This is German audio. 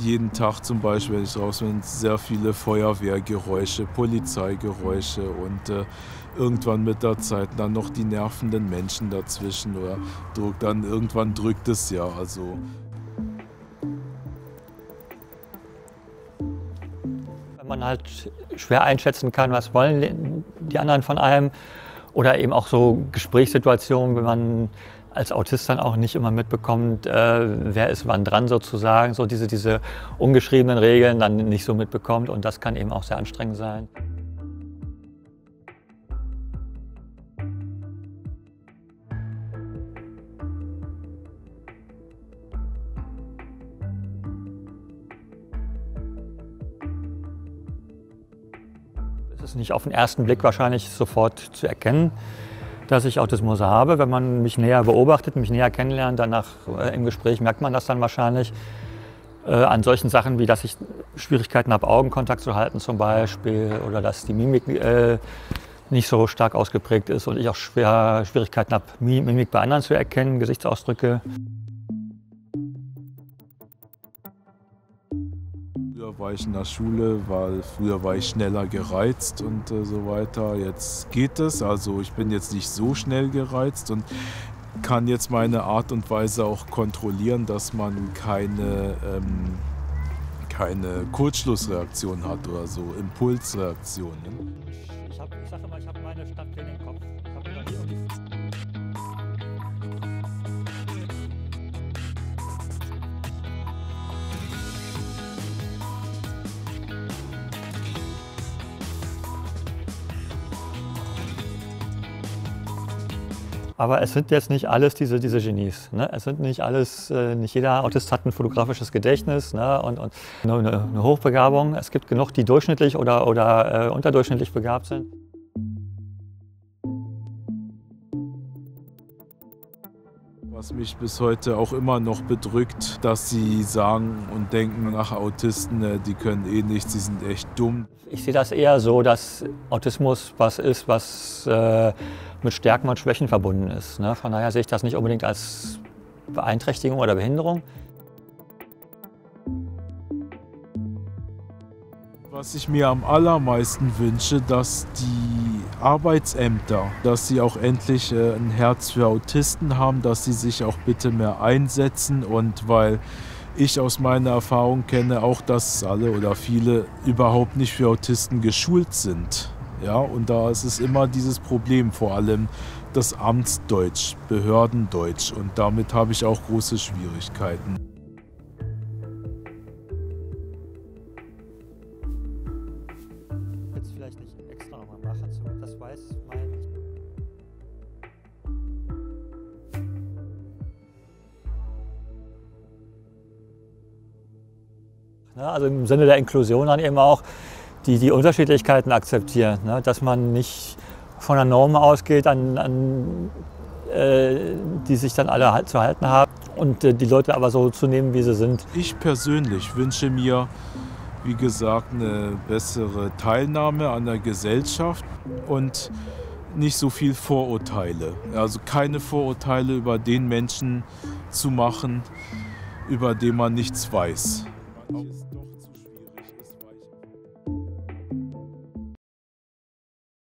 Jeden Tag zum Beispiel, wenn ich raus bin, sehr viele Feuerwehrgeräusche, Polizeigeräusche und irgendwann mit der Zeit dann noch die nervenden Menschen dazwischen oder dann irgendwann drückt es ja. Also. Wenn man halt schwer einschätzen kann, was wollen die anderen von einem oder eben auch so Gesprächssituationen, wenn man als Autist dann auch nicht immer mitbekommt, wer ist wann dran sozusagen, so diese ungeschriebenen Regeln dann nicht so mitbekommt und das kann eben auch sehr anstrengend sein. Es ist nicht auf den ersten Blick wahrscheinlich sofort zu erkennen, dass ich Autismus habe. Wenn man mich näher beobachtet, mich näher kennenlernt, danach im Gespräch merkt man das dann wahrscheinlich. An solchen Sachen wie, dass ich Schwierigkeiten habe, Augenkontakt zu halten zum Beispiel oder dass die Mimik nicht so stark ausgeprägt ist und ich auch Schwierigkeiten habe, Mimik bei anderen zu erkennen, Gesichtsausdrücke. Früher war ich in der Schule, weil früher war ich schneller gereizt und so weiter. Jetzt geht es, also ich bin jetzt nicht so schnell gereizt und kann jetzt meine Art und Weise auch kontrollieren, dass man keine Kurzschlussreaktion hat oder so, Impulsreaktionen. Ich sage immer, ich habe meine Stadt in den Kopf. Aber es sind jetzt nicht alles diese Genies. Ne? Es sind nicht alles, nicht jeder Autist hat ein fotografisches Gedächtnis, ne? und eine Hochbegabung. Es gibt genug, die durchschnittlich oder unterdurchschnittlich begabt sind. Was mich bis heute auch immer noch bedrückt, dass sie sagen und denken, ach Autisten, die können eh nichts, die sind echt dumm. Ich sehe das eher so, dass Autismus was ist, was mit Stärken und Schwächen verbunden ist. Ne? Von daher sehe ich das nicht unbedingt als Beeinträchtigung oder Behinderung. Was ich mir am allermeisten wünsche, dass die Arbeitsämter, dass sie auch endlich ein Herz für Autisten haben, dass sie sich auch bitte mehr einsetzen und weil ich aus meiner Erfahrung kenne auch, dass alle oder viele überhaupt nicht für Autisten geschult sind. Ja, und da ist es immer dieses Problem, vor allem das Amtsdeutsch, Behördendeutsch und damit habe ich auch große Schwierigkeiten. Vielleicht nicht extra nochmal machen, so das weiß man nicht. Ja, also im Sinne der Inklusion dann eben auch die Unterschiedlichkeiten akzeptieren, ne? Dass man nicht von der Norm ausgeht, die sich dann alle halt zu halten haben und die Leute aber so zu nehmen, wie sie sind. Ich persönlich wünsche mir, wie gesagt, eine bessere Teilnahme an der Gesellschaft und nicht so viel Vorurteile. Also keine Vorurteile über den Menschen zu machen, über den man nichts weiß.